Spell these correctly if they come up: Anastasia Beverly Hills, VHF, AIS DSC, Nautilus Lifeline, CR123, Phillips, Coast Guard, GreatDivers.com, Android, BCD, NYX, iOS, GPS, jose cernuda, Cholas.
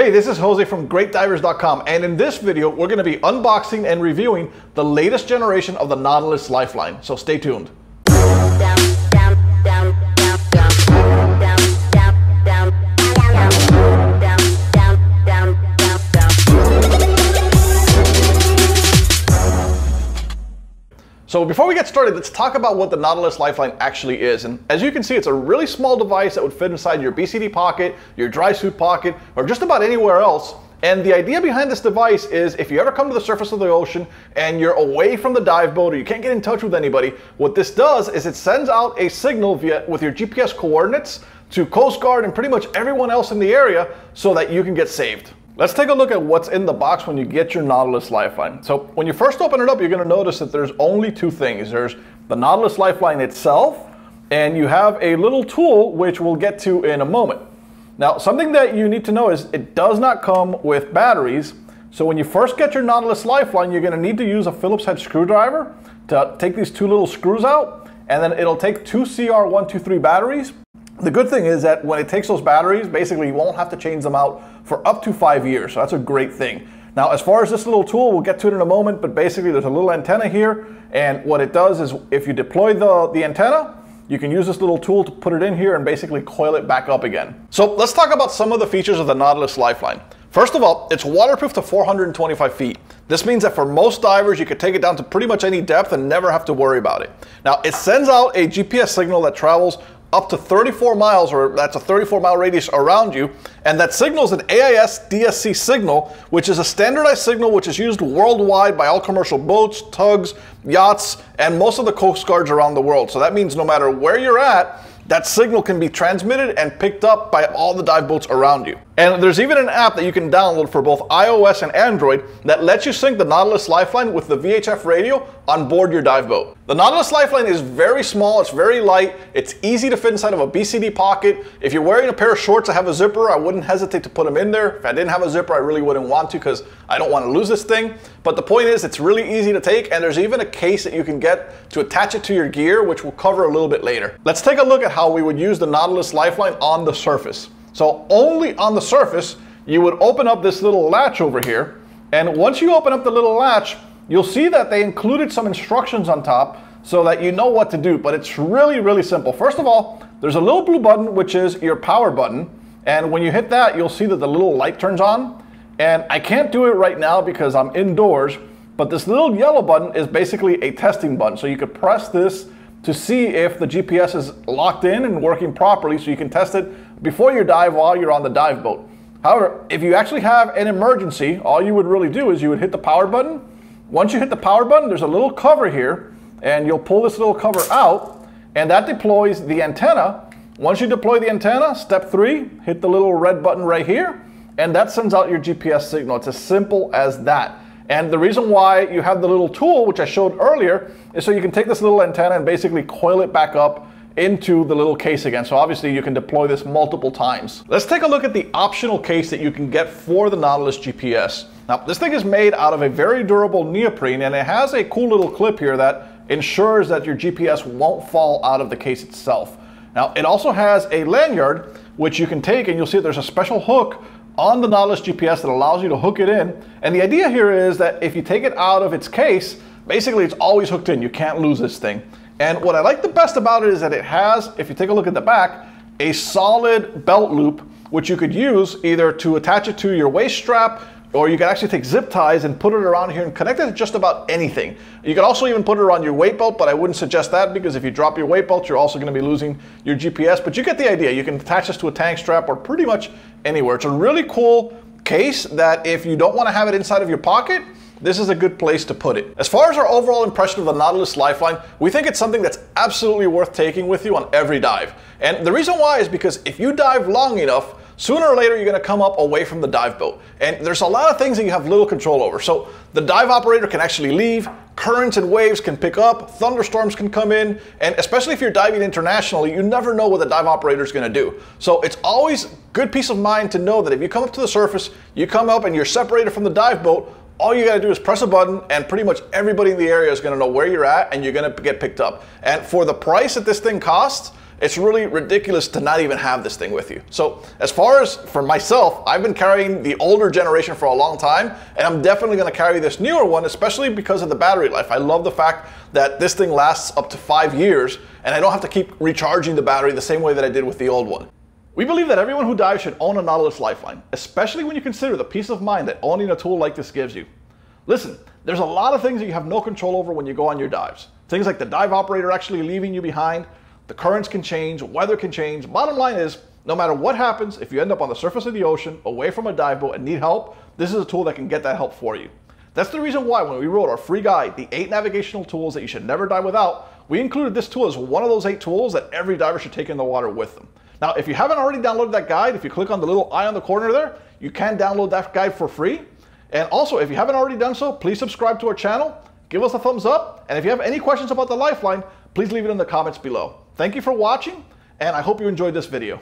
Hey, this is Jose from GreatDivers.com, and in this video we're going to be unboxing and reviewing the latest generation of the Nautilus Lifeline, so stay tuned. So before we get started, let's talk about what the Nautilus Lifeline actually is. And as you can see, it's a really small device that would fit inside your BCD pocket, your dry suit pocket, or just about anywhere else. And the idea behind this device is if you ever come to the surface of the ocean and you're away from the dive boat or you can't get in touch with anybody, what this does is it sends out a signal with your GPS coordinates to Coast Guard and pretty much everyone else in the area so that you can get saved. Let's take a look at what's in the box when you get your Nautilus Lifeline. So when you first open it up, you're going to notice that there's only two things. There's the Nautilus Lifeline itself, and you have a little tool, which we'll get to in a moment. Now, something that you need to know is it does not come with batteries. So when you first get your Nautilus Lifeline, you're going to need to use a Phillips head screwdriver to take these two little screws out, and then it'll take two CR123 batteries. The good thing is that when it takes those batteries, basically you won't have to change them out for up to 5 years, so that's a great thing. Now, as far as this little tool, we'll get to it in a moment, but basically there's a little antenna here, and what it does is if you deploy the antenna, you can use this little tool to put it in here and basically coil it back up again. So let's talk about some of the features of the Nautilus Lifeline. First of all, it's waterproof to 425 feet. This means that for most divers, you could take it down to pretty much any depth and never have to worry about it. Now, it sends out a GPS signal that travels up to 34 miles, or that's a 34-mile radius around you, and that signal is an AIS DSC signal, which is a standardized signal which is used worldwide by all commercial boats, tugs, yachts, and most of the Coast Guards around the world. So that means no matter where you're at, that signal can be transmitted and picked up by all the dive boats around you. And there's even an app that you can download for both iOS and Android that lets you sync the Nautilus Lifeline with the VHF radio on board your dive boat. The Nautilus Lifeline is very small, it's very light, it's easy to fit inside of a BCD pocket. If you're wearing a pair of shorts that have a zipper, I wouldn't hesitate to put them in there. If I didn't have a zipper, I really wouldn't want to because I don't want to lose this thing. But the point is, it's really easy to take, and there's even a case that you can get to attach it to your gear, which we'll cover a little bit later. Let's take a look at how we would use the Nautilus Lifeline on the surface. So only on the surface, you would open up this little latch over here. And once you open up the little latch, you'll see that they included some instructions on top so that you know what to do, but it's really, really simple. First of all, there's a little blue button, which is your power button. And when you hit that, you'll see that the little light turns on. And I can't do it right now because I'm indoors, but this little yellow button is basically a testing button. So you could press this to see if the GPS is locked in and working properly, so you can test it before you dive while you're on the dive boat. However, if you actually have an emergency, all you would really do is you would hit the power button. Once you hit the power button, there's a little cover here, and you'll pull this little cover out, and that deploys the antenna. Once you deploy the antenna, step three, hit the little red button right here, and that sends out your GPS signal. It's as simple as that. And the reason why you have the little tool, which I showed earlier, is so you can take this little antenna and basically coil it back up into the little case again. So obviously you can deploy this multiple times. Let's take a look at the optional case that you can get for the Nautilus GPS. Now, this thing is made out of a very durable neoprene, and it has a cool little clip here that ensures that your GPS won't fall out of the case itself. Now, it also has a lanyard, which you can take, and you'll see there's a special hook on the Nautilus GPS that allows you to hook it in. And the idea here is that if you take it out of its case, basically it's always hooked in. You can't lose this thing. And what I like the best about it is that it has, if you take a look at the back, a solid belt loop, which you could use either to attach it to your waist strap, or you can actually take zip ties and put it around here and connect it to just about anything. You can also even put it around your weight belt, but I wouldn't suggest that because if you drop your weight belt, you're also going to be losing your GPS, but you get the idea. You can attach this to a tank strap or pretty much anywhere. It's a really cool case that if you don't want to have it inside of your pocket, this is a good place to put it. As far as our overall impression of the Nautilus Lifeline, we think it's something that's absolutely worth taking with you on every dive. And the reason why is because if you dive long enough, sooner or later, you're going to come up away from the dive boat. And there's a lot of things that you have little control over. So the dive operator can actually leave, currents and waves can pick up, thunderstorms can come in, and especially if you're diving internationally, you never know what the dive operator is going to do. So it's always good peace of mind to know that if you come up to the surface, you come up and you're separated from the dive boat, all you gotta do is press a button and pretty much everybody in the area is gonna know where you're at and you're gonna get picked up. And for the price that this thing costs, it's really ridiculous to not even have this thing with you. So as far as for myself, I've been carrying the older generation for a long time, and I'm definitely gonna carry this newer one, especially because of the battery life. I love the fact that this thing lasts up to 5 years, and I don't have to keep recharging the battery the same way that I did with the old one. We believe that everyone who dives should own a Nautilus Lifeline, especially when you consider the peace of mind that owning a tool like this gives you. Listen, there's a lot of things that you have no control over when you go on your dives. Things like the dive operator actually leaving you behind, the currents can change, weather can change. Bottom line is, no matter what happens, if you end up on the surface of the ocean, away from a dive boat and need help, this is a tool that can get that help for you. That's the reason why when we wrote our free guide, the 8 navigational tools that you should never dive without, we included this tool as one of those 8 tools that every diver should take in the water with them. Now, if you haven't already downloaded that guide, if you click on the little eye on the corner there, you can download that guide for free. And also, if you haven't already done so, please subscribe to our channel, give us a thumbs up, and if you have any questions about the Lifeline, please leave it in the comments below. Thank you for watching, and I hope you enjoyed this video.